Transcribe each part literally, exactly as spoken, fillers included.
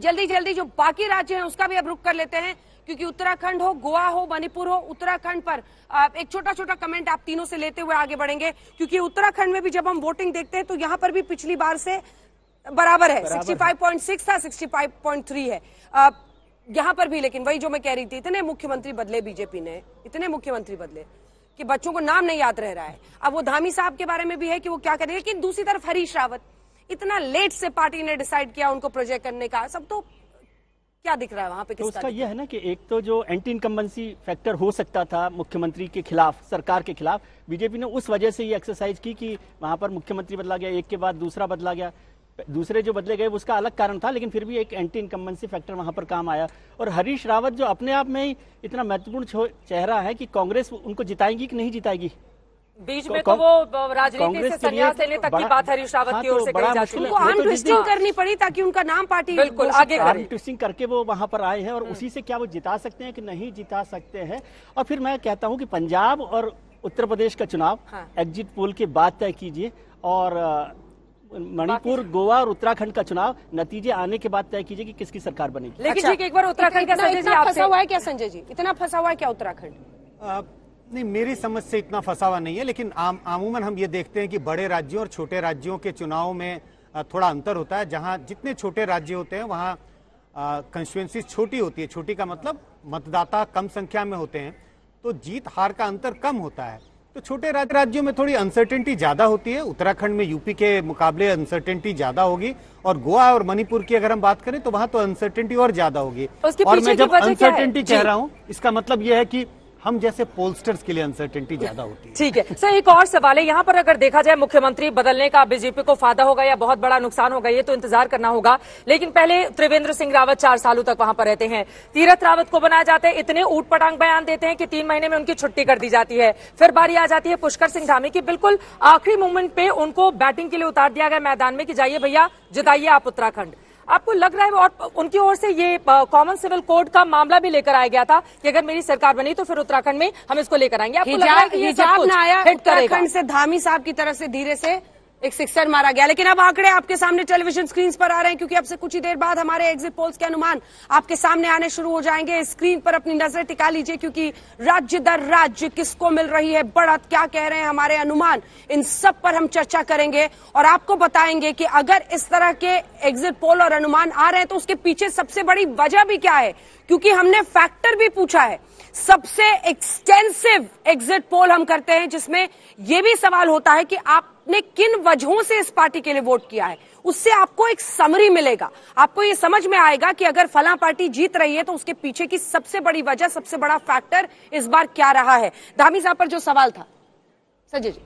जल्दी जल्दी जो बाकी राज्य हैं उसका भी अब रुख कर लेते हैं, क्योंकि उत्तराखंड हो, गोवा हो, मणिपुर हो, उत्तराखंड पर एक छोटा छोटा कमेंट आप तीनों से लेते हुए आगे बढ़ेंगे, क्योंकि उत्तराखंड में भी जब हम वोटिंग देखते हैं तो यहाँ पर भी पिछली बार से बराबर है, सिक्सटी फाइव पॉइंट सिक्स था, सिक्सटी फाइव पॉइंट थ्री है यहाँ पर भी। लेकिन वही जो मैं कह रही थी, इतने मुख्यमंत्री बदले बीजेपी ने, इतने मुख्यमंत्री बदले कि बच्चों को नाम नहीं याद रह रहा है। अब वो धामी साहब के बारे में भी है कि वो क्या करेंगे, लेकिन दूसरी तरफ हरीश रावत, इतना लेट से पार्टी ने डिसाइड किया उनको प्रोजेक्ट करने का, सब तो क्या दिख रहा है वहाँ पे किसका? तो उसका यह है ना कि एक तो जो एंटी इनकम्बेंसी फैक्टर हो सकता था मुख्यमंत्री के खिलाफ, सरकार के खिलाफ, बीजेपी ने उस वजह से ये एक्सरसाइज की कि वहाँ पर मुख्यमंत्री बदला गया, एक के बाद दूसरा बदला गया। दूसरे जो बदले गए उसका अलग कारण था, लेकिन फिर भी एक एंटी इनकम्बेंसी फैक्टर वहां पर काम आया। और हरीश रावत जो अपने आप में इतना महत्वपूर्ण चेहरा है कि कांग्रेस उनको जिताएगी कि नहीं जिताएगी, बीच में तो वो राजनीति से संन्यास लेने तक की बात हरीश रावत की ओर से कही जाती है। उनको आर्म ट्विस्टिंग करनी पड़ी ताकि उनका नाम पार्टी बिल्कुल आगे करे, आर्म ट्विस्टिंग करके वो वहां पर आए हैं। और उसी से क्या वो जिता सकते हैं कि नहीं जिता सकते हैं। और फिर मैं कहता हूँ कि पंजाब और उत्तर प्रदेश का चुनाव एग्जिट पोल के बाद तय कीजिए, और मणिपुर, गोवा और उत्तराखंड का चुनाव नतीजे आने के बाद तय कीजिए कि किसकी सरकार बनेगी। लेकिन जी एक बार उत्तराखंड का संजय जी फंसा हुआ है क्या? संजय जी इतना फंसा हुआ है क्या उत्तराखंड? नहीं, मेरी समझ से इतना फंसा हुआ नहीं है, लेकिन आमूमन हम ये देखते हैं कि बड़े राज्यों और छोटे राज्यों के चुनाव में थोड़ा अंतर होता है। जहाँ जितने छोटे राज्य होते हैं वहाँ कंस्टिट्यूएंसीज छोटी होती है, छोटी का मतलब मतदाता कम संख्या में होते हैं, तो जीत हार का अंतर कम होता है। तो छोटे राज्यों में थोड़ी अनसर्टेनिटी ज्यादा होती है, उत्तराखंड में यूपी के मुकाबले अनसर्टेनिटी ज्यादा होगी, और गोवा और मणिपुर की अगर हम बात करें तो वहाँ तो अनसर्टेनिटी और ज्यादा होगी। और मैं जब अनसर्टेनिटी कह रहा हूँ, इसका मतलब यह है कि हम जैसे पोलस्टर्स के लिए अनसर्टेनिटी ज्यादा होती है। ठीक है सर, एक और सवाल है यहाँ पर, अगर देखा जाए मुख्यमंत्री बदलने का बीजेपी को फायदा होगा या बहुत बड़ा नुकसान होगा ये तो इंतजार करना होगा। लेकिन पहले त्रिवेंद्र सिंह रावत चार सालों तक वहां पर रहते हैं, तीरथ रावत को बनाया जाता है, इतने ऊट पटांग बयान देते हैं कि तीन महीने में उनकी छुट्टी कर दी जाती है। फिर बारी आ जाती है पुष्कर सिंह धामी की, बिल्कुल आखिरी मोमेंट पे उनको बैटिंग के लिए उतार दिया गया मैदान में कि जाइए भैया जिताइए आप उत्तराखंड। आपको लग रहा है, और उनकी ओर से ये कॉमन सिविल कोड का मामला भी लेकर आया गया था कि अगर मेरी सरकार बनी तो फिर उत्तराखंड में हम इसको लेकर आएंगे, आपको लग रहा है कि ये सब ना आया उत्तराखंड से धामी साहब की तरफ से धीरे से एक सिक्सर मारा गया। लेकिन अब आंकड़े आपके सामने टेलीविजन स्क्रीन पर आ रहे हैं, क्योंकि अब से कुछ ही देर बाद हमारे एग्जिट पोल्स के अनुमान आपके सामने आने शुरू हो जाएंगे। स्क्रीन पर अपनी नजरें टिका लीजिए, क्योंकि राज्य दर राज्य किसको मिल रही है बढ़त, क्या कह रहे हैं हमारे अनुमान, इन सब पर हम चर्चा करेंगे और आपको बताएंगे कि अगर इस तरह के एग्जिट पोल और अनुमान आ रहे हैं तो उसके पीछे सबसे बड़ी वजह भी क्या है, क्योंकि हमने फैक्टर भी पूछा है। सबसे एक्सटेंसिव एग्जिट पोल हम करते हैं जिसमें यह भी सवाल होता है कि आपने किन वजहों से इस पार्टी के लिए वोट किया है, उससे आपको एक समरी मिलेगा, आपको ये समझ में आएगा कि अगर फला पार्टी जीत रही है तो उसके पीछे की सबसे बड़ी वजह, सबसे बड़ा फैक्टर इस बार क्या रहा है। धामी साहब पर जो सवाल था संजय जी,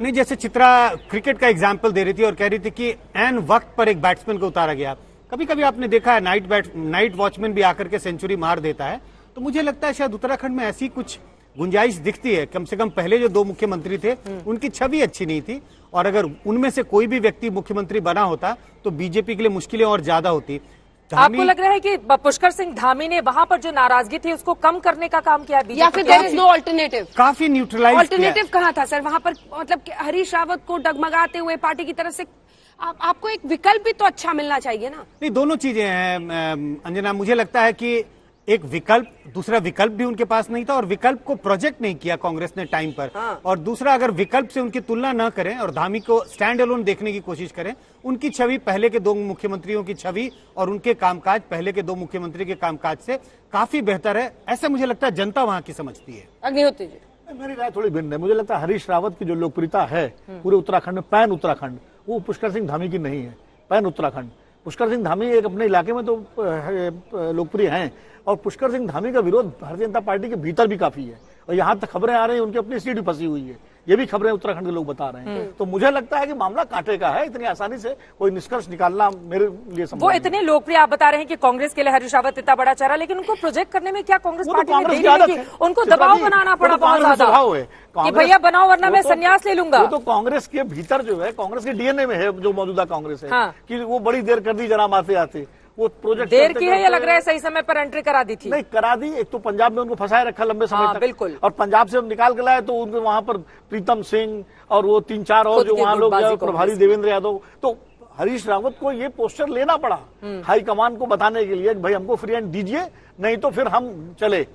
नहीं जैसे चित्रा क्रिकेट का एग्जाम्पल दे रही थी और कह रही थी कि एन वक्त पर एक बैट्समैन को उतारा गया। कभी कभी आपने देखा है नाइट बैट नाइट वॉचमैन भी आकर के सेंचुरी मार देता है, तो मुझे लगता है शायद उत्तराखंड में ऐसी कुछ गुंजाइश दिखती है। कम से कम पहले जो दो मुख्यमंत्री थे उनकी छवि अच्छी नहीं थी, और अगर उनमें से कोई भी व्यक्ति मुख्यमंत्री बना होता तो बीजेपी के लिए मुश्किलें और ज्यादा होती। आपको लग रहा है कि पुष्कर सिंह धामी ने वहां पर जो नाराजगी थी उसको कम करने का काम किया या फिर देयर इज नो अल्टरनेटिव, काफी न्यूट्रलाइज अल्टरनेटिव कहाँ था सर वहां पर? मतलब हरीश रावत को डगमगाते हुए पार्टी की तरफ से आप, आपको एक विकल्प भी तो अच्छा मिलना चाहिए ना। नहीं, दोनों चीजें हैं अंजना, मुझे लगता है कि एक विकल्प, दूसरा विकल्प भी उनके पास नहीं था और विकल्प को प्रोजेक्ट नहीं किया कांग्रेस ने टाइम पर। हाँ। और दूसरा, अगर विकल्प से उनकी तुलना न करें और धामी को स्टैंड अलोन देखने की कोशिश करें, उनकी छवि पहले के दो मुख्यमंत्रियों की छवि और उनके कामकाज पहले के दो मुख्यमंत्री के कामकाज से काफी बेहतर है, ऐसा मुझे लगता है जनता वहाँ की समझती है। अग्निहोत्री जी, मेरी राय थोड़ी भिन्न है, मुझे लगता है हरीश रावत की जो लोकप्रियता है पूरे उत्तराखंड में, पैन उत्तराखंड, वो पुष्कर सिंह धामी की नहीं है। पैन उत्तराखंड पुष्कर सिंह धामी एक अपने इलाके में तो लोकप्रिय हैं, और पुष्कर सिंह धामी का विरोध भारतीय जनता पार्टी के भीतर भी काफी है, और यहाँ तक खबरें आ रही हैं उनकी अपनी सीट भी फंसी हुई है, ये भी खबरें उत्तराखंड के लोग बता रहे हैं। तो मुझे लगता है कि मामला कांटे का है, इतनी आसानी से कोई निष्कर्ष निकालना मेरे लिए संभव नहीं। वो इतने लोकप्रिय आप बता रहे हैं कि कांग्रेस के लिए हरीश रावत इतना बड़ा चेहरा, लेकिन उनको प्रोजेक्ट करने में क्या कांग्रेस पार्टी ने उनको दबाव बनाना पड़ा बहुत ज्यादा कि भैया बनाओ वरना मैं संन्यास ले लूंगा? तो कांग्रेस के भीतर जो है, कांग्रेस के डीएनए में है जो मौजूदा कांग्रेस है कि वो बड़ी देर कर दी जनाब आते आते, वो प्रोजेक्ट देर की है या लग रहा है सही समय पर एंट्री करा दी थी? नहीं करा दी, एक तो पंजाब में उनको फंसाए रखा लंबे समय तक, बिल्कुल, और पंजाब से निकाल के लाए तो उनको वहाँ पर प्रीतम सिंह और वो तीन चार और जो वहाँ लोग, प्रभारी देवेंद्र यादव, तो हरीश रावत को ये पोस्टर लेना पड़ा हाईकमान को बताने के लिए, भाई हमको फ्री हैंड दीजिए नहीं तो फिर हम चले।